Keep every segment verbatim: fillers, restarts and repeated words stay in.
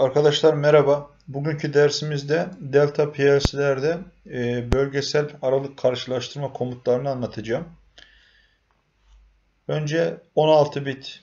Arkadaşlar merhaba. Bugünkü dersimizde Delta P L C'lerde bölgesel aralık karşılaştırma komutlarını anlatacağım. Önce on altı bit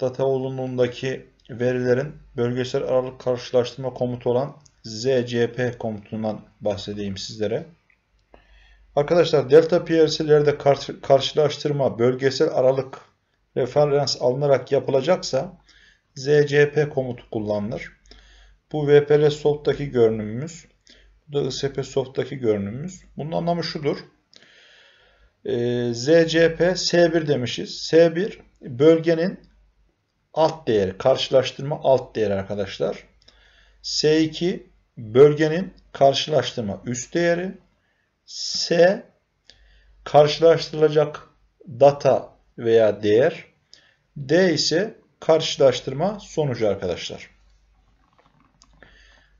data uzunluğundaki verilerin bölgesel aralık karşılaştırma komutu olan Z C P komutundan bahsedeyim sizlere. Arkadaşlar Delta P L C'lerde karşılaştırma bölgesel aralık referans alınarak yapılacaksa Z C P komutu kullanılır. Bu W P L Soft'taki görünümümüz. Bu da I S P Soft'taki görünümümüz. Bunun anlamı şudur. Z C P S bir demişiz. S bir bölgenin alt değeri. Karşılaştırma alt değeri arkadaşlar. S iki bölgenin karşılaştırma üst değeri. S karşılaştırılacak data veya değer. D ise karşılaştırma sonucu arkadaşlar.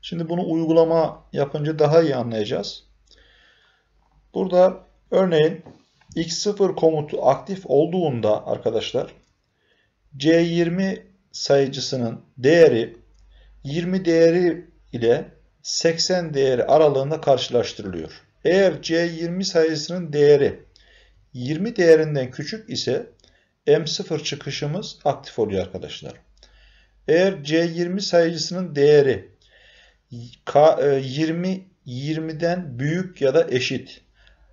Şimdi bunu uygulama yapınca daha iyi anlayacağız. Burada örneğin X sıfır komutu aktif olduğunda arkadaşlar C yirmi sayıcısının değeri yirmi değeri ile seksen değeri aralığında karşılaştırılıyor. Eğer C yirmi sayısının değeri yirmi değerinden küçük ise M sıfır çıkışımız aktif oluyor arkadaşlar. Eğer C yirmi sayıcısının değeri yirmi yirmiden büyük ya da eşit,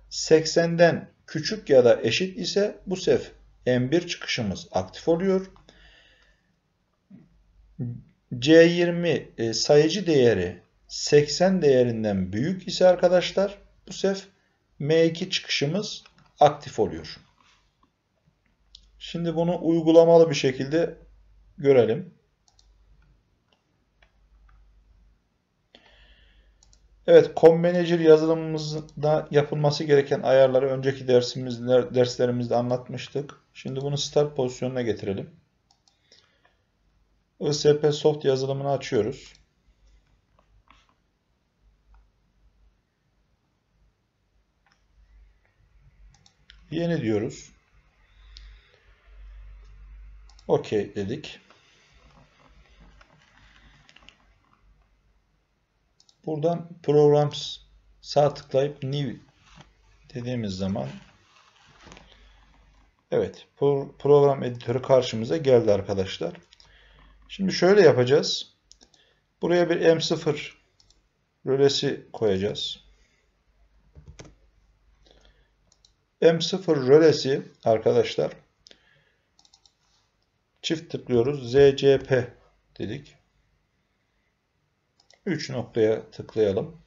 seksenden küçük ya da eşit ise bu sefer M bir çıkışımız aktif oluyor. C yirmi sayıcı değeri seksen değerinden büyük ise arkadaşlar bu sefer M iki çıkışımız aktif oluyor. Şimdi bunu uygulamalı bir şekilde görelim. Evet, Com Manager yazılımımızda yapılması gereken ayarları önceki dersimizde, derslerimizde anlatmıştık. Şimdi bunu Start pozisyonuna getirelim. I S P Soft yazılımını açıyoruz. Yeni diyoruz. OK dedik. Buradan Programs sağ tıklayıp New dediğimiz zaman evet program editörü karşımıza geldi arkadaşlar. Şimdi şöyle yapacağız. Buraya bir M sıfır rölesi koyacağız. M sıfır rölesi arkadaşlar çift tıklıyoruz. Z C P dedik. üç noktaya tıklayalım.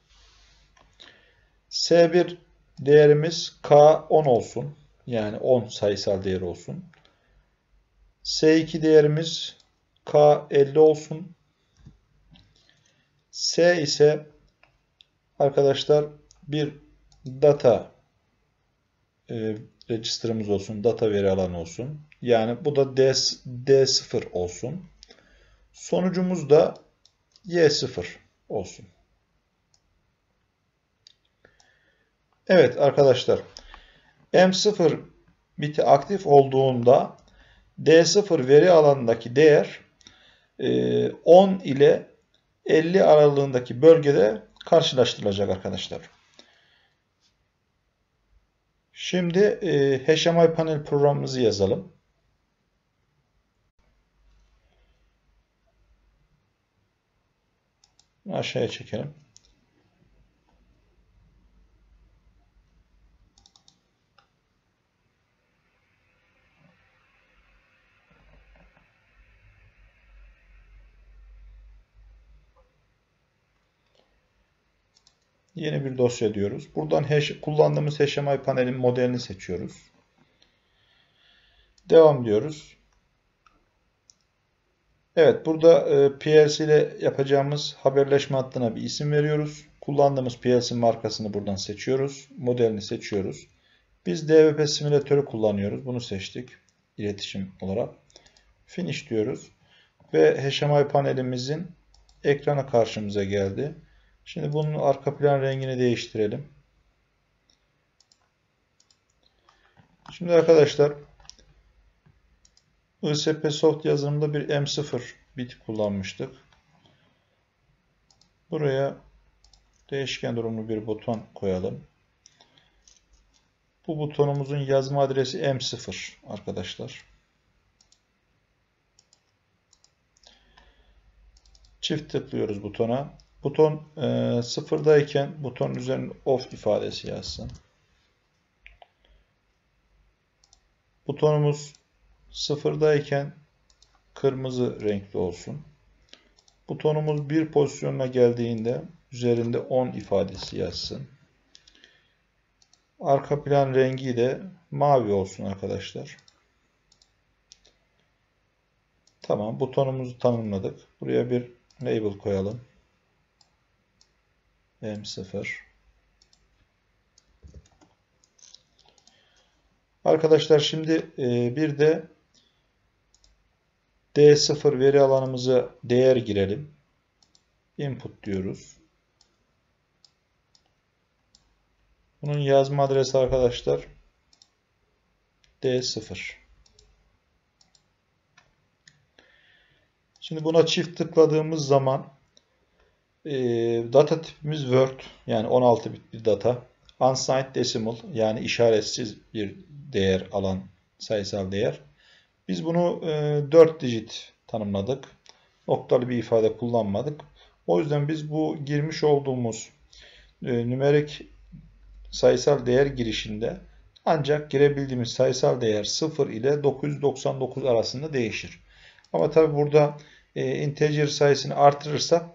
S bir değerimiz K on olsun. Yani on sayısal değeri olsun. S iki değerimiz K elli olsun. S ise arkadaşlar bir data e, register'ımız olsun. Data veri alanı olsun. Yani bu da D sıfır olsun. Sonucumuz da Y sıfır olsun. Evet arkadaşlar. M sıfır biti aktif olduğunda D sıfır veri alanındaki değer on ile elli aralığındaki bölgede karşılaştırılacak arkadaşlar. Şimdi H M I panel programımızı yazalım. Aşağıya çekelim. Yeni bir dosya diyoruz. Buradan hash, kullandığımız H M I panelin modelini seçiyoruz. Devam diyoruz. Evet, burada P L C ile yapacağımız haberleşme hattına bir isim veriyoruz. Kullandığımız P L C markasını buradan seçiyoruz. Modelini seçiyoruz. Biz D V P simülatörü kullanıyoruz. Bunu seçtik iletişim olarak. Finish diyoruz. Ve H M I panelimizin ekranı karşımıza geldi. Şimdi bunun arka plan rengini değiştirelim. Şimdi arkadaşlar I S P Soft yazılımında bir M sıfır bit kullanmıştık. Buraya değişken durumlu bir buton koyalım. Bu butonumuzun yazma adresi M sıfır arkadaşlar. Çift tıklıyoruz butona. Buton e, sıfırdayken butonun üzerine off ifadesi yazsın. Butonumuz sıfırdayken kırmızı renkli olsun. Butonumuz bir pozisyonuna geldiğinde üzerinde on ifadesi yazsın. Arka plan rengi de mavi olsun arkadaşlar. Tamam, butonumuzu tanımladık. Buraya bir label koyalım. M sıfır. Arkadaşlar şimdi bir de D sıfır veri alanımıza değer girelim. Input diyoruz. Bunun yazma adresi arkadaşlar D sıfır. Şimdi buna çift tıkladığımız zaman e, data tipimiz Word, yani on altı bit bir data. Unsigned decimal, yani işaretsiz bir değer alan, sayısal değer. Biz bunu e, dört dijit tanımladık. Noktalı bir ifade kullanmadık. O yüzden biz bu girmiş olduğumuz e, numerik sayısal değer girişinde ancak girebildiğimiz sayısal değer sıfır ile dokuz yüz doksan dokuz arasında değişir. Ama tabi burada e, integer sayısını artırırsak,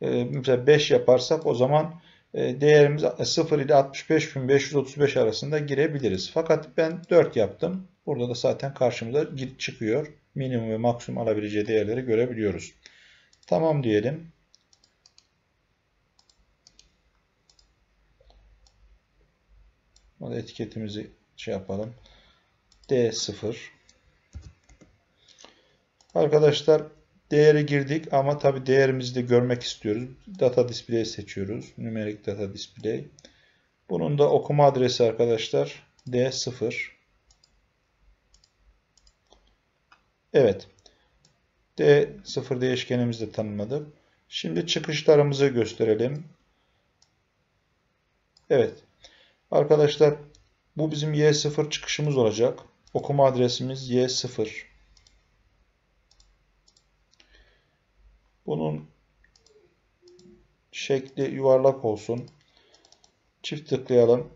e, mesela beş yaparsak, o zaman e, değerimiz sıfır ile altmış beş bin beş yüz otuz beş arasında girebiliriz. Fakat ben dört yaptım. Burada da zaten karşımıza çıkıyor. Minimum ve maksimum alabileceği değerleri görebiliyoruz. Tamam diyelim. Burada etiketimizi şey yapalım. D sıfır. Arkadaşlar değeri girdik ama tabi değerimizi de görmek istiyoruz. Data Display seçiyoruz. Numeric Data Display. Bunun da okuma adresi arkadaşlar D sıfır. Evet. D sıfır değişkenimizi de tanımladık. Şimdi çıkışlarımızı gösterelim. Evet. Arkadaşlar bu bizim Y sıfır çıkışımız olacak. Okuma adresimiz Y sıfır. Bunun şekli yuvarlak olsun. Çift tıklayalım.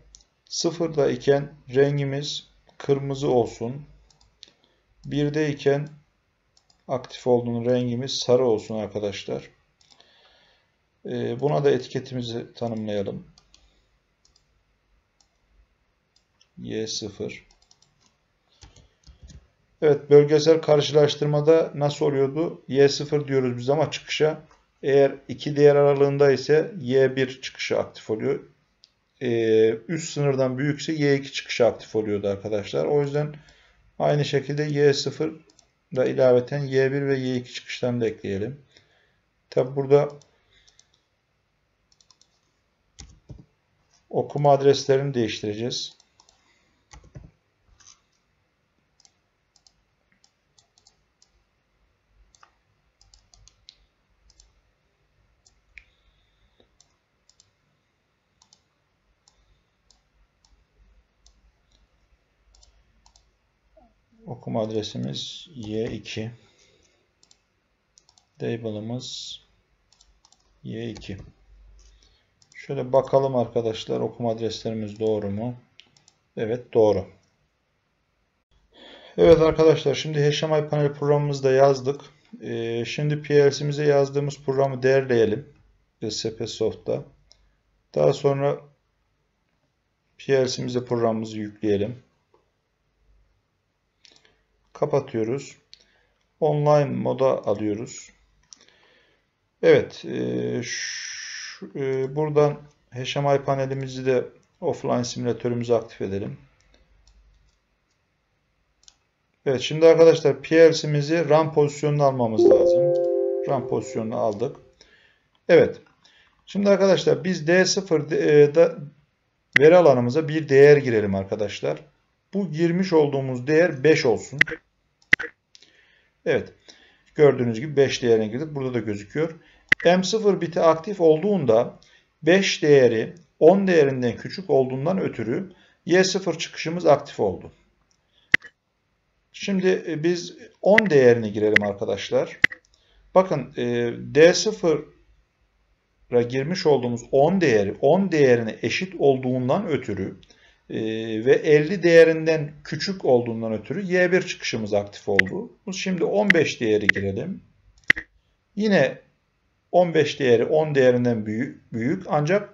sıfırda iken rengimiz kırmızı olsun. birde iken aktif olduğunun rengimiz sarı olsun arkadaşlar. Buna da etiketimizi tanımlayalım. Y sıfır. Evet, bölgesel karşılaştırmada nasıl oluyordu? Y sıfır diyoruz biz ama çıkışa. Eğer iki değer aralığında ise Y bir çıkışı aktif oluyor. Ee, üst sınırdan büyükse Y iki çıkışı aktif oluyordu arkadaşlar. O yüzden aynı şekilde Y sıfır ile ilaveten Y bir ve Y iki çıkışlarını da ekleyelim. Tabi burada okuma adreslerini değiştireceğiz. Okuma adresimiz Y iki. Label'ımız Y iki. Şöyle bakalım arkadaşlar, okuma adreslerimiz doğru mu? Evet, doğru. Evet arkadaşlar, şimdi H M I panel programımızda yazdık. Ee, şimdi P L C'mize yazdığımız programı derleyelim. Z C P Soft'ta. Daha sonra P L C'mize programımızı yükleyelim. Kapatıyoruz. Online moda alıyoruz. Evet. E, şu, e, buradan H M I panelimizi de offline simülatörümüzü aktif edelim. Evet. Şimdi arkadaşlar P L C'mizi RAM pozisyonuna almamız lazım. RAM pozisyonuna aldık. Evet. Şimdi arkadaşlar biz D sıfır'da veri alanımıza bir değer girelim arkadaşlar. Bu girmiş olduğumuz değer beş olsun. Evet. Gördüğünüz gibi beş değerine girdik. Burada da gözüküyor. M sıfır biti aktif olduğunda beş değeri on değerinden küçük olduğundan ötürü Y sıfır çıkışımız aktif oldu. Şimdi biz on değerini girelim arkadaşlar. Bakın D sıfıra girmiş olduğumuz on değeri on değerine eşit olduğundan ötürü ve elli değerinden küçük olduğundan ötürü Y bir çıkışımız aktif oldu. Şimdi on beş değeri girelim. Yine on beş değeri on değerinden büyük, büyük ancak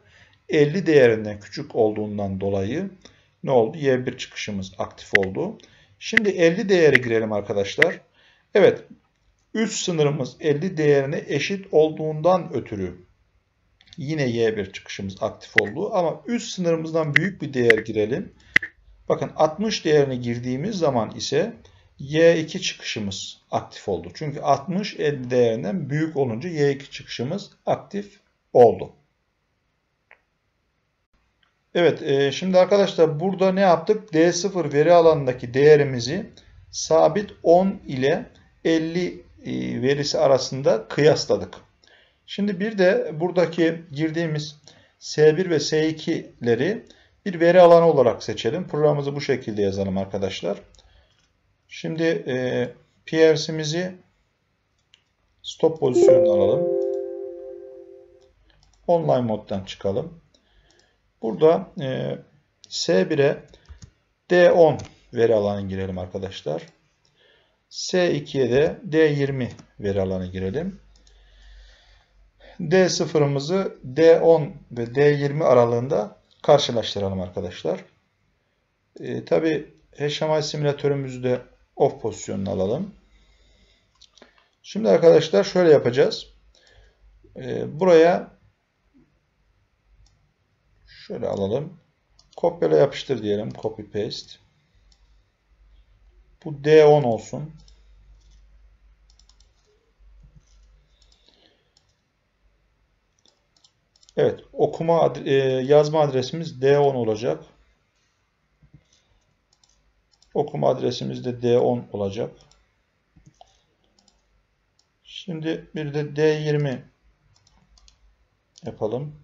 elli değerinden küçük olduğundan dolayı ne oldu? Y bir çıkışımız aktif oldu. Şimdi elli değeri girelim arkadaşlar. Evet, üst sınırımız elli değerine eşit olduğundan ötürü yine Y bir çıkışımız aktif oldu. Ama üst sınırımızdan büyük bir değer girelim. Bakın altmış değerini girdiğimiz zaman ise Y iki çıkışımız aktif oldu. Çünkü altmış elli değerinden büyük olunca Y iki çıkışımız aktif oldu. Evet, şimdi arkadaşlar burada ne yaptık? D sıfır veri alanındaki değerimizi sabit on ile elli verisi arasında kıyasladık. Şimdi bir de buradaki girdiğimiz S bir ve S iki'leri bir veri alanı olarak seçelim. Programımızı bu şekilde yazalım arkadaşlar. Şimdi e, P L C'mizi stop pozisyonuna alalım. Online moddan çıkalım. Burada e, S bir'e D on veri alanı girelim arkadaşlar. S iki'ye de D yirmi veri alanı girelim. D sıfır'ımızı D on ve D yirmi aralığında karşılaştıralım arkadaşlar. E, Tabi H M I simülatörümüzü de off pozisyonuna alalım. Şimdi arkadaşlar şöyle yapacağız. E, buraya şöyle alalım. Kopyala yapıştır diyelim. Copy paste. Bu D on olsun. Evet. Okuma adre- yazma adresimiz D on olacak. Okuma adresimiz de D on olacak. Şimdi bir de D yirmi yapalım.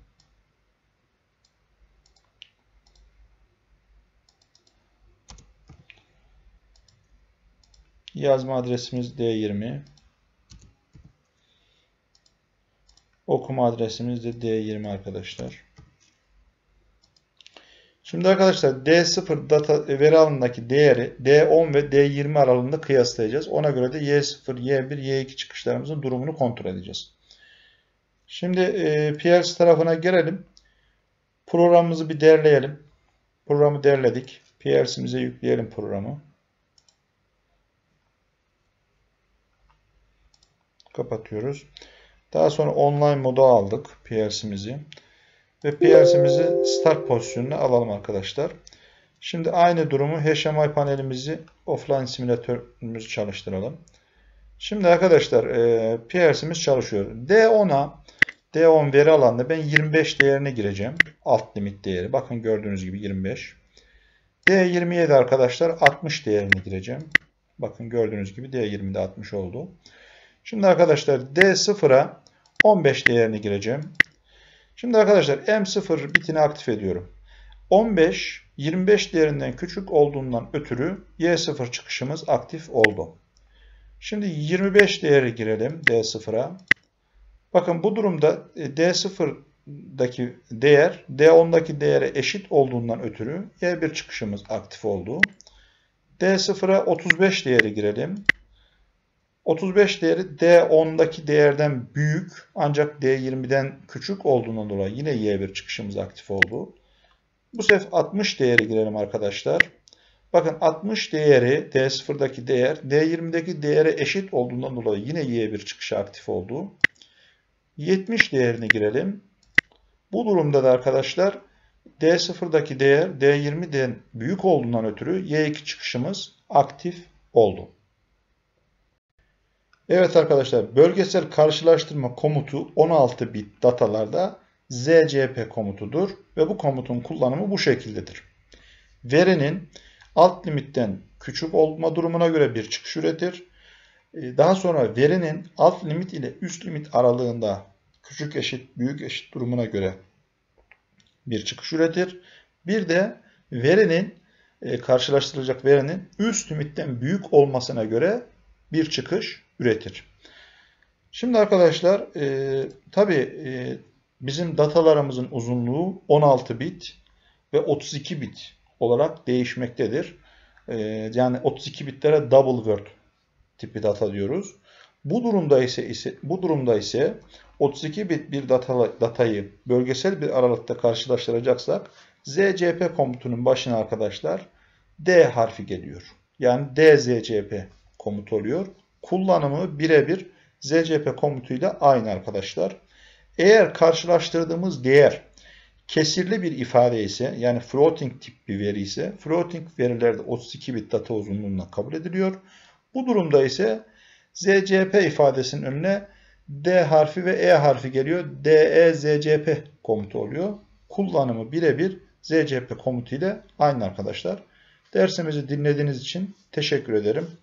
Yazma adresimiz D yirmi. Okuma adresimiz de D yirmi arkadaşlar. Şimdi arkadaşlar D sıfır data veri alanındaki değeri D on ve D yirmi aralığında kıyaslayacağız. Ona göre de Y sıfır, Y bir, Y iki çıkışlarımızın durumunu kontrol edeceğiz. Şimdi e, P L C tarafına gelelim. Programımızı bir derleyelim. Programı derledik. P L C'mize yükleyelim programı. Kapatıyoruz. Daha sonra online moda aldık P L C'mizi. Ve P L C'mizi start pozisyonuna alalım arkadaşlar. Şimdi aynı durumu H M I panelimizi offline simülatörümüzü çalıştıralım. Şimdi arkadaşlar e, P L C'miz çalışıyor. D on'a D on veri alanında ben yirmi beş değerini gireceğim. Alt limit değeri. Bakın gördüğünüz gibi yirmi beş. D yirmi'ye de arkadaşlar altmış değerini gireceğim. Bakın gördüğünüz gibi D yirmi'de altmış oldu. Şimdi arkadaşlar D sıfır'a on beş değerini gireceğim. Şimdi arkadaşlar M sıfır bitini aktif ediyorum. on beş, yirmi beş değerinden küçük olduğundan ötürü Y sıfır çıkışımız aktif oldu. Şimdi yirmi beş değeri girelim D sıfır'a. Bakın bu durumda D sıfır'daki değer D on'daki değere eşit olduğundan ötürü Y bir çıkışımız aktif oldu. D sıfır'a otuz beş değeri girelim. otuz beş değeri D on'daki değerden büyük ancak D yirmi'den küçük olduğundan dolayı yine Y bir çıkışımız aktif oldu. Bu sefer altmış değeri girelim arkadaşlar. Bakın altmış değeri D sıfır'daki değer D yirmi'deki değere eşit olduğundan dolayı yine Y bir çıkışı aktif oldu. yetmiş değerini girelim. Bu durumda da arkadaşlar D sıfır'daki değer D yirmi'den büyük olduğundan ötürü Y iki çıkışımız aktif oldu. Evet arkadaşlar, bölgesel karşılaştırma komutu on altı bit datalarda Z C P komutudur ve bu komutun kullanımı bu şekildedir. Verinin alt limitten küçük olma durumuna göre bir çıkış üretir. Daha sonra verinin alt limit ile üst limit aralığında küçük eşit büyük eşit durumuna göre bir çıkış üretir. Bir de verinin e, karşılaştırılacak verinin üst limitten büyük olmasına göre bir çıkış üretir. Şimdi arkadaşlar e, tabi e, bizim datalarımızın uzunluğu on altı bit ve otuz iki bit olarak değişmektedir. E, yani otuz iki bitlere double word tipi data diyoruz. Bu durumda ise, ise bu durumda ise otuz iki bit bir data, datayı bölgesel bir aralıkta karşılaştıracaksak Z C P komutunun başına arkadaşlar D harfi geliyor. Yani D Z C P komutu oluyor. Kullanımı birebir Z C P komutuyla aynı arkadaşlar. Eğer karşılaştırdığımız değer kesirli bir ifade ise, yani floating tip bir veri ise, floating verilerde otuz iki bit data uzunluğuna kabul ediliyor. Bu durumda ise Z C P ifadesinin önüne D harfi ve E harfi geliyor. D E Z C P komutu oluyor. Kullanımı birebir Z C P komutu ile aynı arkadaşlar. Dersimizi dinlediğiniz için teşekkür ederim.